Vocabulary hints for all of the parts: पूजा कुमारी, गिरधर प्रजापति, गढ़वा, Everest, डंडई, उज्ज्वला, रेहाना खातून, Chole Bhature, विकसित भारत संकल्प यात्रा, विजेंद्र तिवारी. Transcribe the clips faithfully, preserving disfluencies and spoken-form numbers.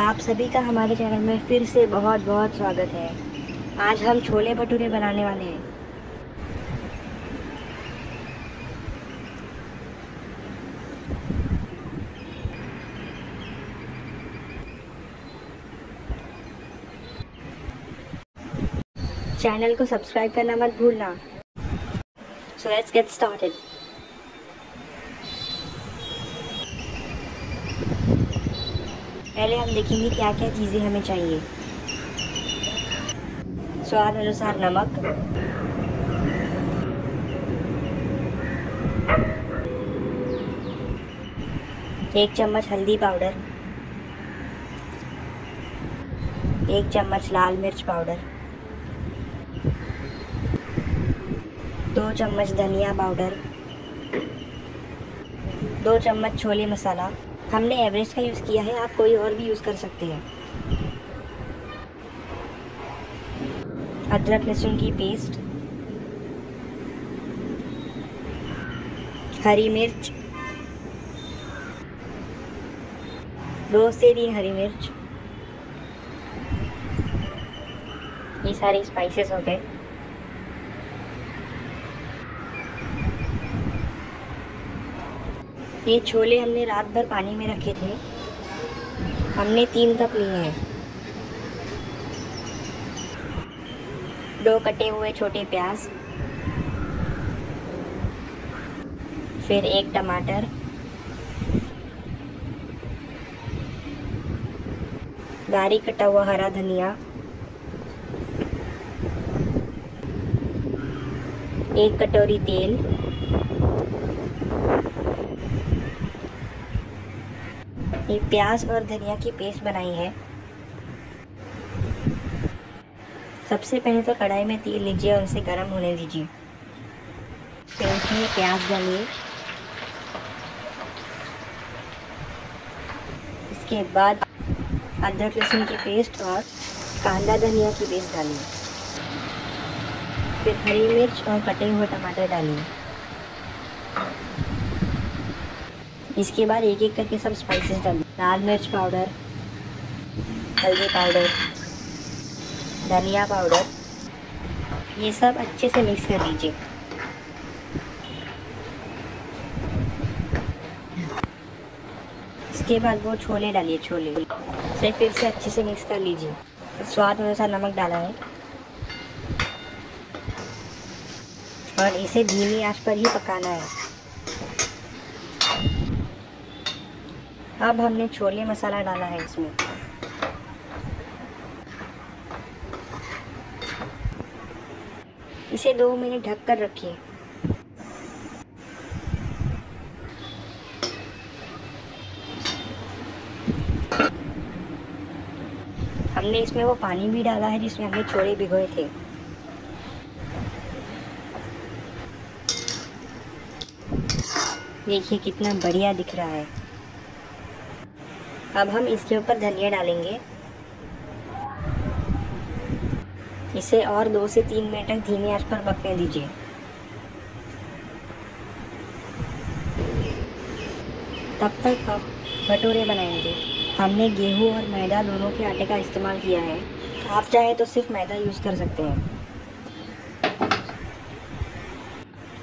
आप सभी का हमारे चैनल में फिर से बहुत बहुत स्वागत है। आज हम छोले भटूरे बनाने वाले हैं। चैनल को सब्सक्राइब करना मत भूलना। So let's get started. पहले हम देखेंगे क्या क्या चीज़ें हमें चाहिए। स्वाद अनुसार नमक, एक चम्मच हल्दी पाउडर, एक चम्मच लाल मिर्च पाउडर, दो चम्मच धनिया पाउडर, दो चम्मच छोले मसाला। हमने एवरेस्ट का यूज़ किया है, आप कोई और भी यूज़ कर सकते हैं। अदरक लहसुन की पेस्ट, हरी मिर्च, दो से तीन हरी मिर्च। ये सारे स्पाइसेस हो गए। ये छोले हमने रात भर पानी में रखे थे, हमने तीन कप लिए हैं। दो कटे हुए छोटे प्याज, फिर एक टमाटर, बारीक कटा हुआ हरा धनिया, एक कटोरी तेल, प्याज और धनिया की पेस्ट बनाई है। सबसे पहले तो कढ़ाई में तेल लीजिए और उसे गर्म होने दीजिए। फिर उसमें प्याज डालिए। इसके बाद अदरक लहसुन की पेस्ट और कांदा धनिया की पेस्ट डालिए। फिर हरी मिर्च और कटे हुए टमाटर डालिए। इसके बाद एक एक करके सब स्पाइसेस डालिए। लाल मिर्च पाउडर, हल्दी पाउडर, धनिया पाउडर, ये सब अच्छे से मिक्स कर दीजिए। इसके बाद वो छोले डालिए। छोले से फिर से अच्छे से मिक्स कर लीजिए। स्वाद अनुसार नमक डाला है और इसे धीमी आंच पर ही पकाना है। अब हमने छोले मसाला डाला है इसमें। इसे दो मिनट ढक कर रखिए। हमने इसमें वो पानी भी डाला है जिसमें हमने छोले भिगोए थे। देखिए कितना बढ़िया दिख रहा है। अब हम इसके ऊपर धनिया डालेंगे। इसे और दो से तीन मिनट तक धीमी आंच पर पकने दीजिए। तब तक हम भटूरे बनाएंगे। हमने गेहूं और मैदा दोनों के आटे का इस्तेमाल किया है। आप चाहे तो सिर्फ मैदा यूज़ कर सकते हैं।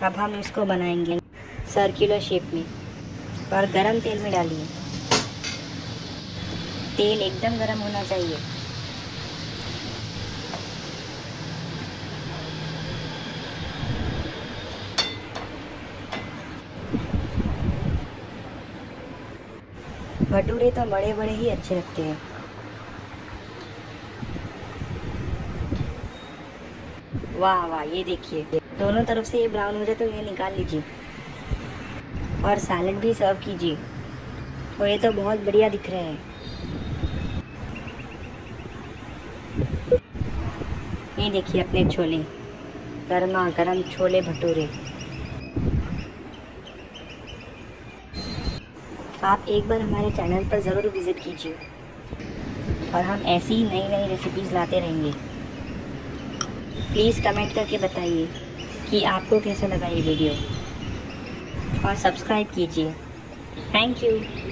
अब हम इसको बनाएंगे सर्कुलर शेप में और गरम तेल में डालिए। तेल एकदम गरम होना चाहिए। भटूरे तो बड़े बड़े ही अच्छे लगते हैं। वाह वाह, ये देखिए दोनों तरफ से ये ब्राउन हो जाए तो ये निकाल लीजिए और सैलेड भी सर्व कीजिए। और ये तो बहुत बढ़िया दिख रहे हैं। ये देखिए अपने छोले, गर्मा गर्म छोले भटूरे। आप एक बार हमारे चैनल पर ज़रूर विज़िट कीजिए और हम ऐसी ही नई नई रेसिपीज़ लाते रहेंगे। प्लीज़ कमेंट करके बताइए कि आपको कैसा लगा ये वीडियो और सब्सक्राइब कीजिए। Thank you.